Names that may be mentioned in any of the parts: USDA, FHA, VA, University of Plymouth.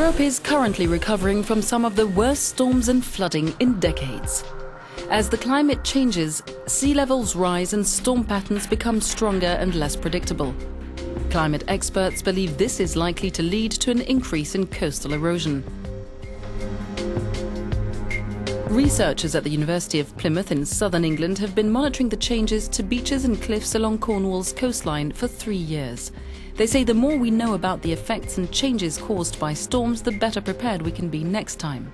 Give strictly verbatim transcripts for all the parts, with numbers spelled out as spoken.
Europe is currently recovering from some of the worst storms and flooding in decades. As the climate changes, sea levels rise and storm patterns become stronger and less predictable. Climate experts believe this is likely to lead to an increase in coastal erosion. Researchers at the University of Plymouth in southern England have been monitoring the changes to beaches and cliffs along Cornwall's coastline for three years. They say the more we know about the effects and changes caused by storms, the better prepared we can be next time.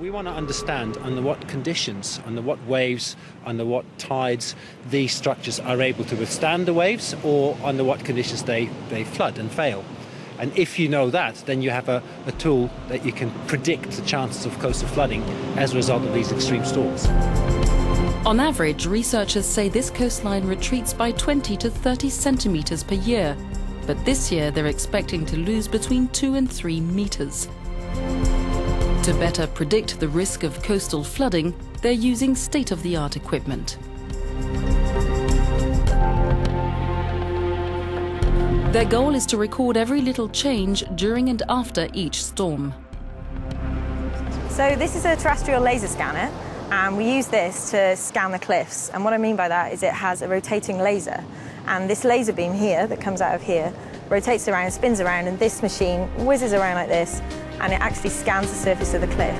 We want to understand under what conditions, under what waves, under what tides these structures are able to withstand the waves, or under what conditions they, they flood and fail. And if you know that, then you have a, a tool that you can predict the chances of coastal flooding as a result of these extreme storms. On average, researchers say this coastline retreats by twenty to thirty centimetres per year. But this year, they're expecting to lose between two and three metres. To better predict the risk of coastal flooding, they're using state-of-the-art equipment. Their goal is to record every little change during and after each storm. So this is a terrestrial laser scanner, and we use this to scan the cliffs. And what I mean by that is it has a rotating laser. And this laser beam here that comes out of here rotates around, spins around, and this machine whizzes around like this, and it actually scans the surface of the cliff.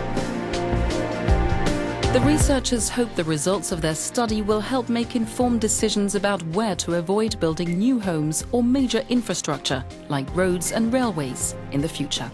The researchers hope the results of their study will help make informed decisions about where to avoid building new homes or major infrastructure like roads and railways in the future.